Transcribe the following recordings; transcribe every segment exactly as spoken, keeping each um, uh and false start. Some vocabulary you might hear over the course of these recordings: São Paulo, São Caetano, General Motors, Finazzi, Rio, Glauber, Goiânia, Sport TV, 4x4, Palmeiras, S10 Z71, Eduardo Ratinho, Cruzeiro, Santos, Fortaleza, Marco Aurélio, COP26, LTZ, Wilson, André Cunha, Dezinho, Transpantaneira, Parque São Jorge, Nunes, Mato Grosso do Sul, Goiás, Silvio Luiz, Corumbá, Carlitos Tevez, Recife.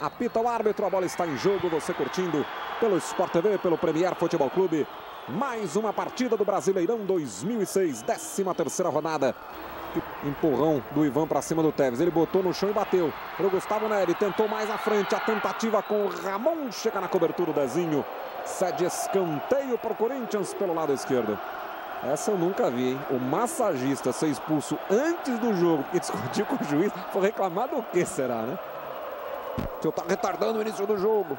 Apita o árbitro, a bola está em jogo, você curtindo pelo Sport T V, pelo Premier Futebol Clube. Mais uma partida do Brasileirão dois mil e seis, décima terceira rodada. Empurrão do Ivan para cima do Tevez, ele botou no chão e bateu. O Gustavo Neri tentou mais à frente, a tentativa com o Ramon, chega na cobertura do Dezinho. Cede escanteio para o Corinthians pelo lado esquerdo. Essa eu nunca vi, hein? O massagista ser expulso antes do jogo, que discutiu com o juiz, foi reclamado o que será, né? Seu tá retardando o início do jogo.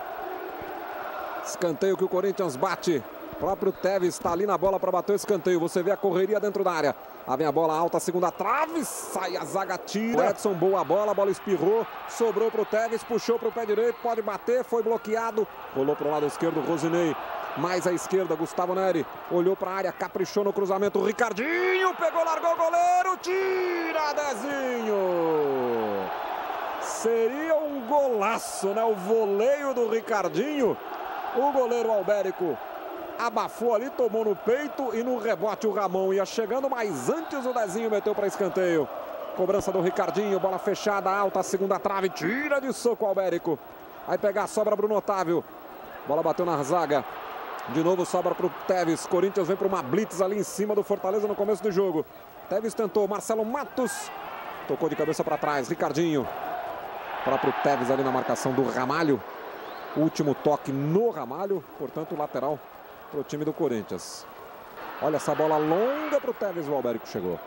Escanteio que o Corinthians bate. O próprio Tevez está ali na bola para bater o escanteio. Você vê a correria dentro da área. Lá vem a bola alta, a segunda trave. Sai a zaga, tira. O Edson, boa bola, a bola espirrou. Sobrou para o Tevez, puxou para o pé direito. Pode bater, foi bloqueado. Rolou para o lado esquerdo, Rosinei. Mais à esquerda, Gustavo Neri. Olhou para a área, caprichou no cruzamento. O Ricardinho pegou, largou o goleiro. Tira, Dezinho. Seria um golaço, né? O voleio do Ricardinho. O goleiro Albérico abafou ali, tomou no peito e no rebote o Ramon ia chegando, mas antes o Dezinho meteu para escanteio. Cobrança do Ricardinho, bola fechada, alta, segunda trave, tira de soco o Albérico. Vai pegar a sobra Bruno Otávio. Bola bateu na zaga. De novo sobra para o Tevez. Corinthians vem para uma blitz ali em cima do Fortaleza no começo do jogo. Tevez tentou, Marcelo Matos tocou de cabeça para trás, Ricardinho. O próprio Tevez ali na marcação do Ramalho. Último toque no Ramalho, portanto lateral para o time do Corinthians. Olha essa bola longa para o Tevez, o Albérico chegou.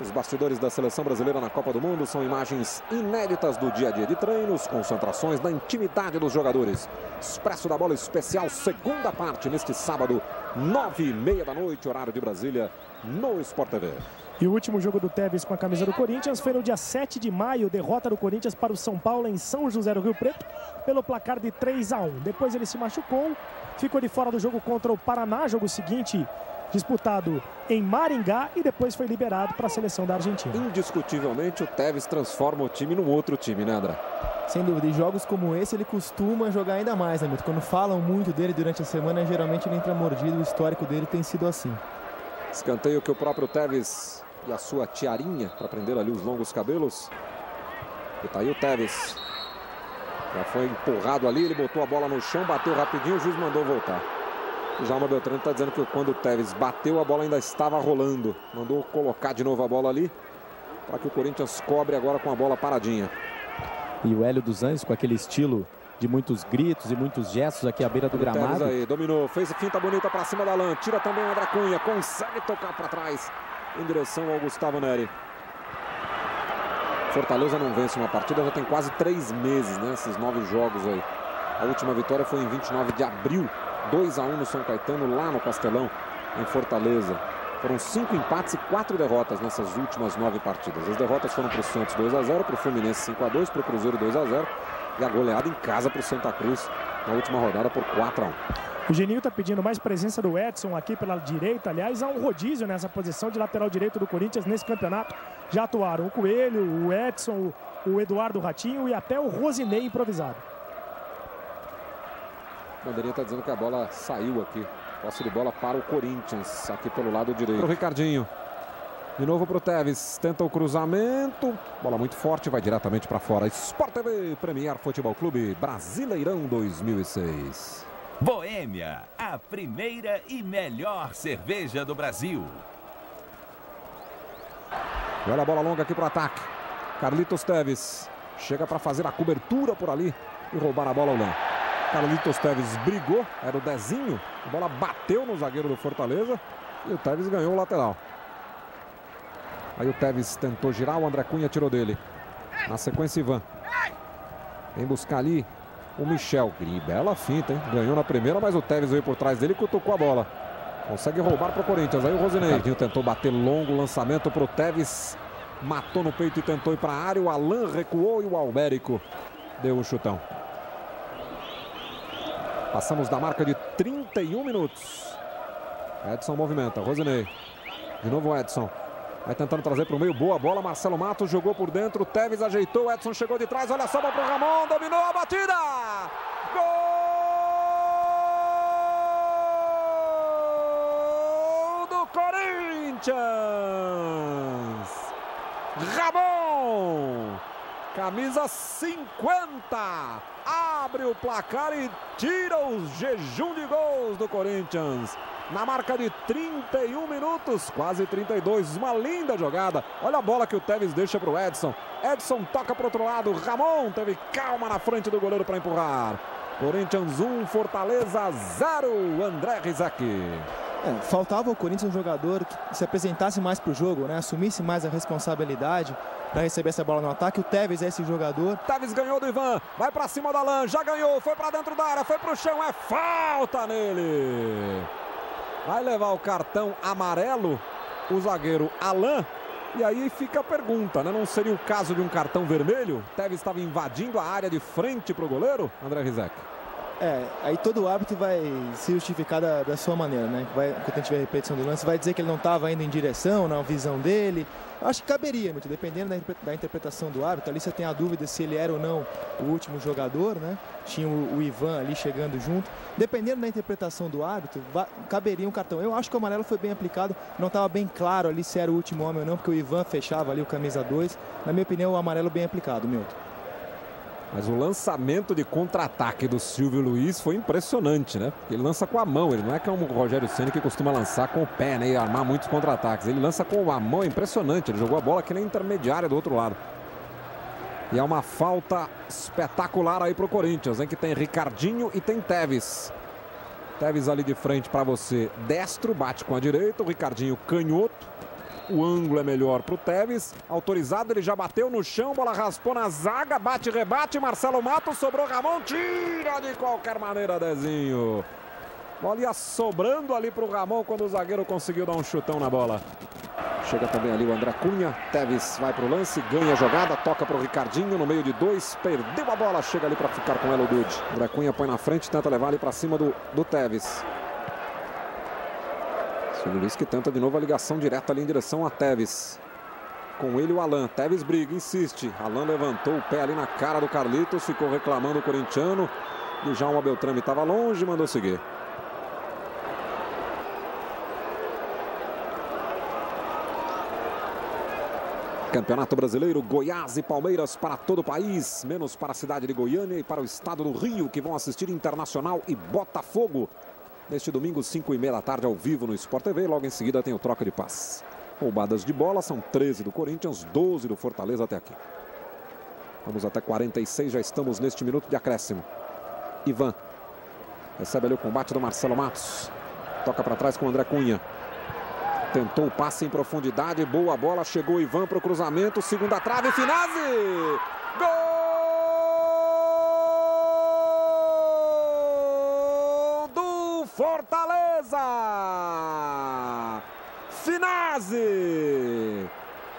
Os bastidores da seleção brasileira na Copa do Mundo são imagens inéditas do dia a dia de treinos, concentrações, da intimidade dos jogadores. Expresso da Bola Especial, segunda parte, neste sábado, nove e meia da noite, horário de Brasília, no Sport T V. E o último jogo do Tevez com a camisa do Corinthians foi no dia sete de maio, derrota do Corinthians para o São Paulo em São José do Rio Preto, pelo placar de três a um. Depois ele se machucou, ficou de fora do jogo contra o Paraná, jogo seguinte disputado em Maringá, e depois foi liberado para a seleção da Argentina. Indiscutivelmente o Tevez transforma o time num outro time, né, André? Sem dúvida, em jogos como esse ele costuma jogar ainda mais, né, Milton? Quando falam muito dele durante a semana, geralmente ele entra mordido, o histórico dele tem sido assim. Escanteio que o próprio Tevez e a sua tiarinha, para prender ali os longos cabelos. E tá aí o Tevez. Já foi empurrado ali, ele botou a bola no chão, bateu rapidinho, o juiz mandou voltar. Já o Beltrano está dizendo que quando o Tevez bateu, a bola ainda estava rolando. Mandou colocar de novo a bola ali, para que o Corinthians cobre agora com a bola paradinha. E o Hélio dos Anjos, com aquele estilo de muitos gritos e muitos gestos aqui à beira do gramado. Aí, dominou, fez finta bonita para cima da lã, tira também o André Cunha, consegue tocar para trás em direção ao Gustavo Neri. Fortaleza não vence uma partida, já tem quase três meses, né, esses nove jogos aí. A última vitória foi em vinte e nove de abril, dois a um no São Caetano, lá no Castelão, em Fortaleza. Foram cinco empates e quatro derrotas nessas últimas nove partidas. As derrotas foram para o Santos dois a zero, para o Fluminense cinco a dois, para o Cruzeiro dois a zero. E a goleada em casa para o Santa Cruz na última rodada por quatro a um. O Geninho está pedindo mais presença do Edson aqui pela direita. Aliás, há um rodízio nessa posição de lateral direito do Corinthians nesse campeonato. Já atuaram o Coelho, o Edson, o Eduardo Ratinho e até o Rosinei improvisado. O Bandeirinha está dizendo que a bola saiu aqui. Posse de bola para o Corinthians aqui pelo lado direito. Para o Ricardinho. De novo para o Tevez, tenta o cruzamento, bola muito forte, vai diretamente para fora. Sport T V, Premier Futebol Clube, Brasileirão dois mil e seis. Boêmia, a primeira e melhor cerveja do Brasil. E olha a bola longa aqui para o ataque. Carlitos Tevez chega para fazer a cobertura por ali e roubar a bola ao Léo. Carlitos Tevez brigou, era o Dezinho, a bola bateu no zagueiro do Fortaleza e o Tevez ganhou o lateral. Aí o Tevez tentou girar, o André Cunha tirou dele. Na sequência, Ivan. Vem buscar ali o Michel. Que bela finta, hein? Ganhou na primeira, mas o Tevez veio por trás dele e cutucou a bola. Consegue roubar para o Corinthians. Aí o Rosinei. O tentou bater longo, lançamento para o Tevez. Matou no peito e tentou ir para a área. O Alan recuou e o Albérico deu um chutão. Passamos da marca de trinta e um minutos. Edson movimenta, Rosinei. De novo o Edson. Vai tentando trazer para o meio, boa bola, Marcelo Matos jogou por dentro, Tevez ajeitou, Edson chegou de trás, olha a sobra para o Ramon, dominou a batida! Gol do Corinthians! Ramon! Camisa cinquenta. Abre o placar e tira o jejum de gols do Corinthians. Na marca de trinta e um minutos, quase trinta e dois, uma linda jogada. Olha a bola que o Tevez deixa para o Edson. Edson toca para o outro lado, Ramon teve calma na frente do goleiro para empurrar. Corinthians um, Fortaleza zero, André Rizaki. É, faltava o Corinthians um jogador que se apresentasse mais para o jogo, né? Assumisse mais a responsabilidade para receber essa bola no ataque. O Tevez é esse jogador. Tevez ganhou do Ivan, vai para cima da lã, já ganhou, foi para dentro da área, foi para o chão, é falta nele. Vai levar o cartão amarelo o zagueiro Alain. E aí fica a pergunta, né? Não seria o caso de um cartão vermelho? Tevez estava invadindo a área de frente para o goleiro, André Rizaki. É, aí todo árbitro vai se justificar da, da sua maneira, né? Vai, quando a gente vê a repetição do lance, vai dizer que ele não estava indo em direção, na visão dele. Eu acho que caberia, muito, dependendo da, da interpretação do árbitro. Ali você tem a dúvida se ele era ou não o último jogador, né? Tinha o, o Ivan ali chegando junto. Dependendo da interpretação do árbitro, vai, caberia um cartão. Eu acho que o amarelo foi bem aplicado, não estava bem claro ali se era o último homem ou não, porque o Ivan fechava ali o camisa dois. Na minha opinião, o amarelo bem aplicado, Milton. Mas o lançamento de contra-ataque do Silvio Luiz foi impressionante, né? Ele lança com a mão, ele não é como o Rogério Ceni, que costuma lançar com o pé, né? E armar muitos contra-ataques. Ele lança com a mão, é impressionante. Ele jogou a bola aqui na intermediária do outro lado. E é uma falta espetacular aí pro Corinthians, hein? Que tem Ricardinho e tem Tevez. Tevez ali de frente para você, destro, bate com a direita. O Ricardinho canhoto. O ângulo é melhor para o Tevez. Autorizado, ele já bateu no chão, bola raspou na zaga, bate, rebate, Marcelo Matos, sobrou Ramon, tira de qualquer maneira, Dezinho. Bola ia sobrando ali para o Ramon quando o zagueiro conseguiu dar um chutão na bola. Chega também ali o André Cunha, Tevez vai para o lance, ganha a jogada, toca para o Ricardinho, no meio de dois, perdeu a bola, chega ali para ficar com ela o Dudi. André Cunha põe na frente, tenta levar ali para cima do, do Tevez. Silvio Luiz que tenta de novo a ligação direta ali em direção a Tevez. Com ele o Alain. Tevez briga, insiste. Alain levantou o pé ali na cara do Carlitos, ficou reclamando o corintiano. E já o Beltrame estava longe, mandou seguir. Campeonato Brasileiro, Goiás e Palmeiras para todo o país, menos para a cidade de Goiânia e para o estado do Rio, que vão assistir Internacional e Botafogo. Neste domingo, cinco e meia da tarde, ao vivo no Sport T V. Logo em seguida tem o troca de passes. Roubadas de bola são treze do Corinthians, doze do Fortaleza até aqui. Vamos até quarenta e seis, já estamos neste minuto de acréscimo. Ivan recebe ali o combate do Marcelo Matos. Toca para trás com o André Cunha. Tentou o passe em profundidade, boa bola, chegou o Ivan para o cruzamento. Segunda trave, Finazzi! Gol! Fortaleza! Finazzi!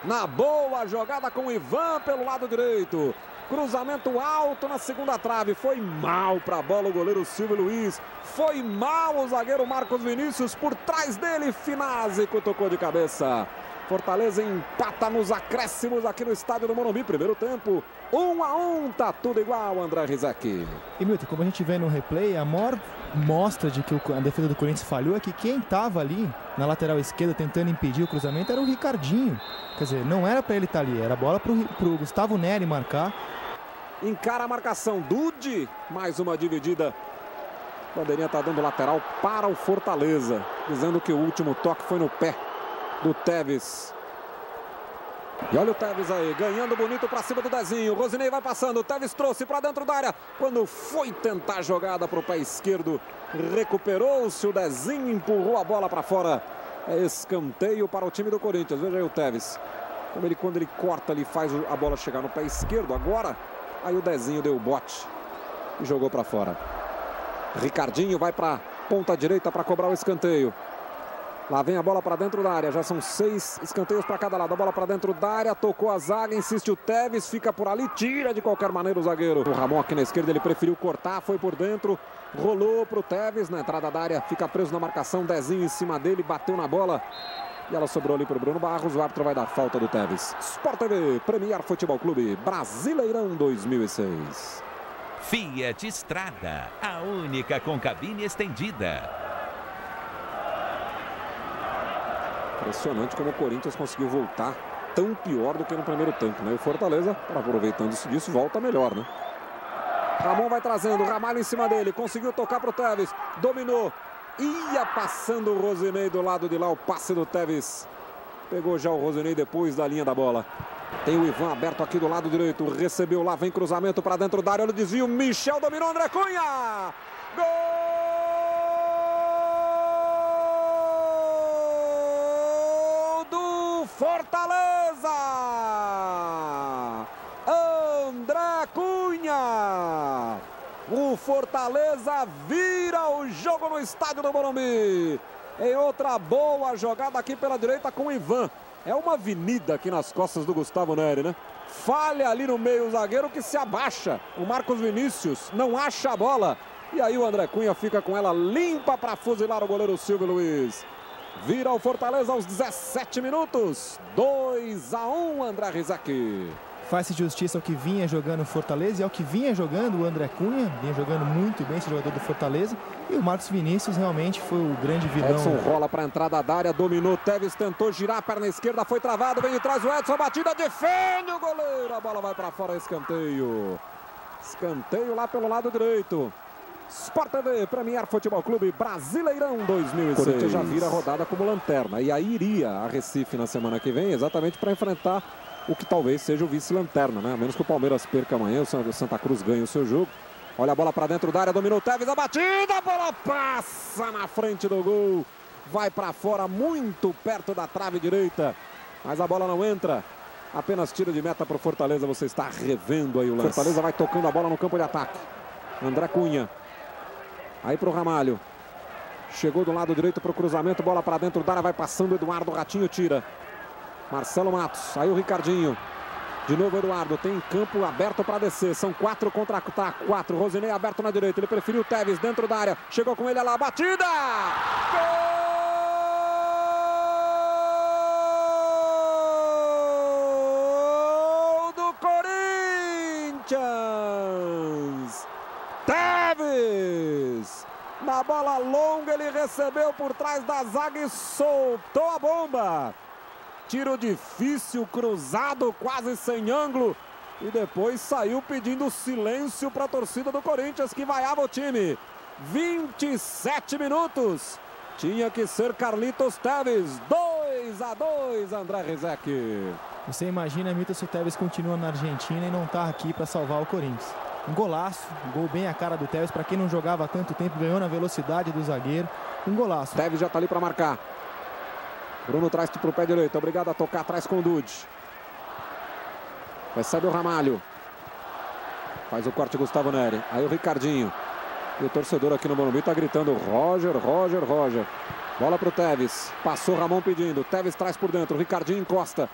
Na boa, jogada com o Ivan pelo lado direito. Cruzamento alto na segunda trave. Foi mal para a bola o goleiro Silvio Luiz. Foi mal o zagueiro Marcos Vinícius. Por trás dele, Finazzi tocou de cabeça. Fortaleza empata nos acréscimos aqui no estádio do Morumbi. Primeiro tempo, um a um, tá tudo igual, André Rizaki. E, Milton, como a gente vê no replay, a maior mostra de que a defesa do Corinthians falhou é que quem estava ali na lateral esquerda tentando impedir o cruzamento era o Ricardinho. Quer dizer, não era para ele estar ali, era bola para o Gustavo Neri marcar. Encara a marcação, Dudi, mais uma dividida. Bandeirinha tá dando lateral para o Fortaleza, dizendo que o último toque foi no pé do Tevez. E olha o Tevez aí, ganhando bonito pra cima do Dezinho. Rosinei vai passando, o Tevez trouxe pra dentro da área. Quando foi tentar a jogada pro pé esquerdo, recuperou-se o Dezinho, empurrou a bola pra fora. É escanteio para o time do Corinthians. Veja aí o Tevez. Como ele, quando ele corta, ele faz a bola chegar no pé esquerdo. Agora, aí o Dezinho deu o bote e jogou pra fora. Ricardinho vai pra ponta direita pra cobrar o escanteio. Lá vem a bola para dentro da área, já são seis escanteios para cada lado. A bola para dentro da área, tocou a zaga, insiste o Tevez, fica por ali, tira de qualquer maneira o zagueiro. O Ramon aqui na esquerda, ele preferiu cortar, foi por dentro, rolou para o Tevez na entrada da área, fica preso na marcação, Dezinho em cima dele, bateu na bola e ela sobrou ali para o Bruno Barros. O árbitro vai dar falta do Tevez. Sport T V, Premier Futebol Clube, Brasileirão dois mil e seis. Fiat Strada, a única com cabine estendida. Impressionante como o Corinthians conseguiu voltar tão pior do que no primeiro tempo, né? E o Fortaleza, aproveitando-se disso, volta melhor, né? Ramon vai trazendo, Ramalho em cima dele, conseguiu tocar para o Tevez, dominou, ia passando o Rosinei do lado de lá, o passe do Tevez. Pegou já o Rosinei depois da linha da bola. Tem o Ivan aberto aqui do lado direito, recebeu lá, vem cruzamento para dentro da área, olha o desvio, Michel dominou, André Cunha! Gol! Fortaleza! André Cunha! O Fortaleza vira o jogo no estádio do Morumbi. Em outra boa jogada aqui pela direita com o Ivan. É uma avenida aqui nas costas do Gustavo Neri, né? Falha ali no meio o zagueiro que se abaixa. O Marcos Vinícius não acha a bola. E aí o André Cunha fica com ela limpa para fuzilar o goleiro Silvio Luiz. Vira o Fortaleza aos dezessete minutos, dois a um, André Rizaki. Faz justiça ao que vinha jogando o Fortaleza e ao que vinha jogando o André Cunha. Vinha jogando muito bem esse jogador do Fortaleza. E o Marcos Vinícius realmente foi o grande vilão. Edson rola para a entrada da área, dominou, Tevez tentou girar a perna esquerda, foi travado, vem de trás o Edson, a batida defende o goleiro. A bola vai para fora, escanteio. Escanteio lá pelo lado direito. Sport T V, Premier Futebol Clube, Brasileirão dois mil e seis. O Corinthians já vira a rodada como lanterna. E aí iria a Recife na semana que vem, exatamente para enfrentar o que talvez seja o vice-lanterna, né? A menos que o Palmeiras perca amanhã, o Santa Cruz ganha o seu jogo. Olha a bola para dentro da área, dominou o Tevez, a batida, a bola passa na frente do gol. Vai para fora, muito perto da trave direita, mas a bola não entra. Apenas tiro de meta para o Fortaleza, você está revendo aí o lance. Fortaleza vai tocando a bola no campo de ataque. André Cunha. Aí pro Ramalho. Chegou do lado direito pro cruzamento. Bola para dentro da área. Vai passando. Eduardo Ratinho tira. Marcelo Matos. Aí o Ricardinho. De novo Eduardo. Tem campo aberto para descer. São quatro contra quatro. Rosinei aberto na direita. Ele preferiu o Tevez dentro da área. Chegou com ele. Olha lá. Batida! Gol do Corinthians! Tevez! Na bola longa ele recebeu por trás da zaga e soltou a bomba. Tiro difícil, cruzado, quase sem ângulo. E depois saiu pedindo silêncio para a torcida do Corinthians que vaiava o time. vinte e sete minutos. Tinha que ser Carlitos Tevez. dois a dois, André Rizaki. Você imagina, Milton, se o Tevez continua na Argentina e não está aqui para salvar o Corinthians. Um golaço, um gol bem a cara do Tevez. Para quem não jogava há tanto tempo, ganhou na velocidade do zagueiro. Um golaço. Tevez já tá ali para marcar. Bruno traz para o pé direito. Obrigado a tocar atrás com o Dudi. Recebe o Ramalho. Faz o corte Gustavo Neri. Aí o Ricardinho. E o torcedor aqui no Morumbi tá gritando Roger, Roger, Roger. Bola para o Tevez. Passou Ramon pedindo. Tevez traz por dentro. Ricardinho encosta.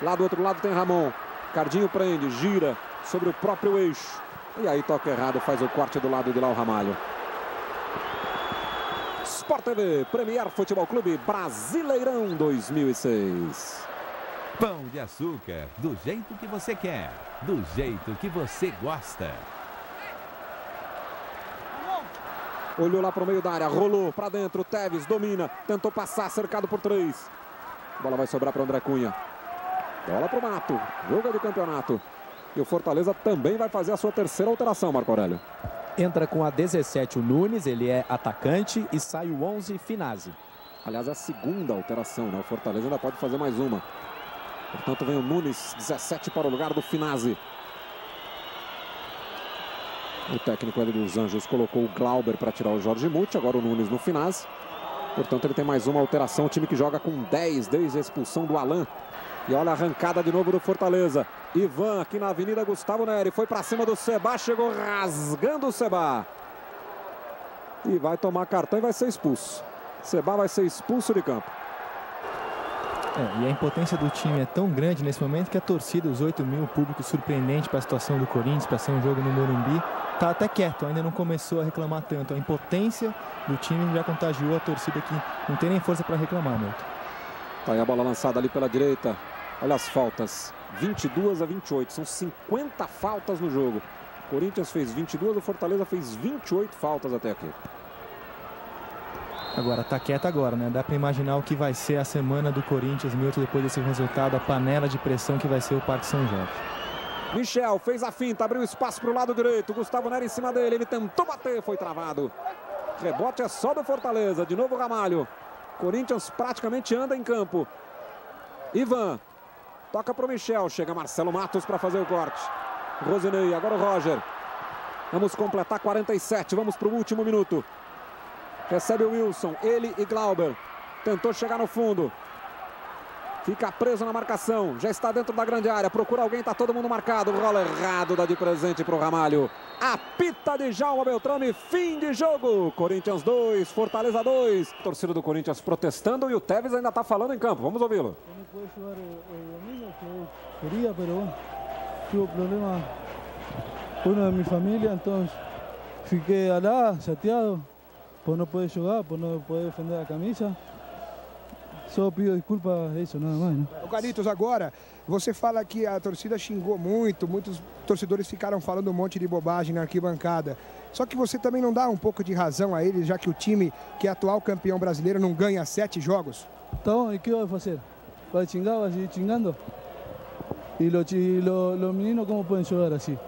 Lá do outro lado tem Ramon. Ricardinho prende, gira sobre o próprio eixo. E aí toca errado, faz o corte do lado de lá o Ramalho. Sport T V, Premier Futebol Clube, Brasileirão dois mil e seis. Pão de açúcar, do jeito que você quer, do jeito que você gosta. Olhou lá para o meio da área, rolou para dentro, Tevez domina, tentou passar, cercado por três. A bola vai sobrar para André Cunha. Bola para o Mato, jogo do campeonato. E o Fortaleza também vai fazer a sua terceira alteração, Marco Aurélio. Entra com a dezessete o Nunes, ele é atacante, e sai o onze, Finazzi. Aliás, é a segunda alteração, né? O Fortaleza ainda pode fazer mais uma. Portanto, vem o Nunes, dezessete para o lugar do Finazzi. O técnico ali dos Anjos colocou o Glauber para tirar o Jorge Muth, agora o Nunes no Finazzi. Portanto, ele tem mais uma alteração, o time que joga com dez desde a expulsão do Alan. E olha a arrancada de novo do Fortaleza. Ivan aqui na Avenida Gustavo Neri. Foi para cima do Sebá. Chegou rasgando o Sebá. E vai tomar cartão e vai ser expulso. Sebá vai ser expulso de campo. É, e a impotência do time é tão grande nesse momento que a torcida, os oito mil, público surpreendente para a situação do Corinthians, para ser um jogo no Morumbi, está até quieto. Ainda não começou a reclamar tanto. A impotência do time já contagiou a torcida que não tem nem força para reclamar, Milton. Tá aí a bola lançada ali pela direita. Olha as faltas, vinte e duas a vinte e oito, são cinquenta faltas no jogo. O Corinthians fez vinte e duas, o Fortaleza fez vinte e oito faltas até aqui. Agora, tá quieto agora, né? Dá pra imaginar o que vai ser a semana do Corinthians, Milton, depois desse resultado, a panela de pressão que vai ser o Parque São Jorge. Michel fez a finta, abriu espaço pro lado direito, Gustavo Neri em cima dele, ele tentou bater, foi travado. Rebote é só do Fortaleza, de novo Ramalho. Corinthians praticamente anda em campo. Ivan, toca pro Michel, chega Marcelo Matos pra fazer o corte. Rosinei, agora o Roger. Vamos completar quarenta e sete, vamos pro último minuto. Recebe o Wilson, ele e Glauber. Tentou chegar no fundo. Fica preso na marcação, já está dentro da grande área. Procura alguém, tá todo mundo marcado. Rola errado, dá de presente pro Ramalho. Apita de Djalma Beltrame, fim de jogo. Corinthians dois, Fortaleza dois. Torcida do Corinthians protestando e o Tevez ainda tá falando em campo. Vamos ouvi-lo. Eu queria, mas tive problema com uma da minha família, então fiquei lá, chateado. Por não poder jogar, por não poder defender a camisa. Só pido desculpa, isso, nada mais, né? O Carlitos, agora, você fala que a torcida xingou muito, muitos torcedores ficaram falando um monte de bobagem na arquibancada. Só que você também não dá um pouco de razão a eles, já que o time que é atual campeão brasileiro não ganha sete jogos? Então, e o que vai fazer? Vai xingar, vai seguir xingando? E os meninos como podem jogar assim?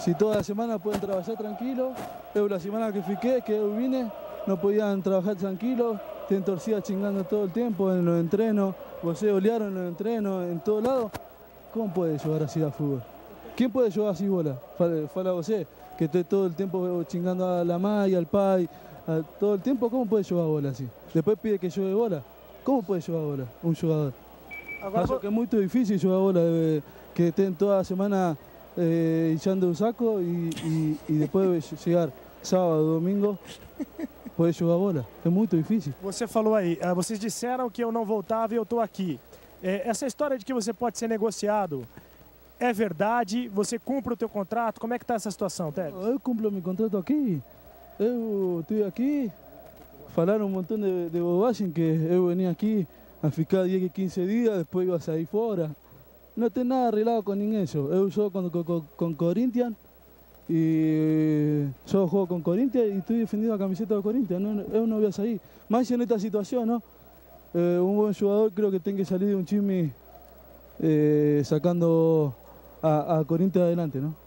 Se toda semana podem trabalhar tranquilo, eu na semana que fiquei, que eu vine, não podiam trabalhar tranquilo, tem torcida xingando todo o tempo, no entreno, vocês olharam no entreno, em todo lado. Como pode jogar assim a futebol? Quem pode jogar assim bola? Fala, fala você, que estou todo o tempo xingando a mãe, ao pai, a, todo o tempo, como pode jogar bola assim? Depois pede que jogue bola, como pode jogar bola um jogador? Agora, acho que é muito difícil jogar bola, que tem toda a semana echando eh, o saco e, e, e depois chegar sábado, domingo, poder jogar bola. É muito difícil. Você falou aí, vocês disseram que eu não voltava e eu estou aqui. É, essa história de que você pode ser negociado, é verdade? Você cumpre o teu contrato? Como é que está essa situação, Tevez? Eu cumpro meu contrato aqui. Eu estou aqui, falaram um montão de, de bobagem que eu vim aqui a ficar dez, quinze dias, depois eu ia sair fora. Não tem nada arreglado com ninguém. Eu jogo com, com, com Corinthians e eu jogo com Corinthians e estou defendendo a camiseta do Corinthians. Não, eu não ia sair. Mas nesta situação, não? É, um bom jogador creo que tem que sair de um time é, sacando a, a Corinthians adelante, não?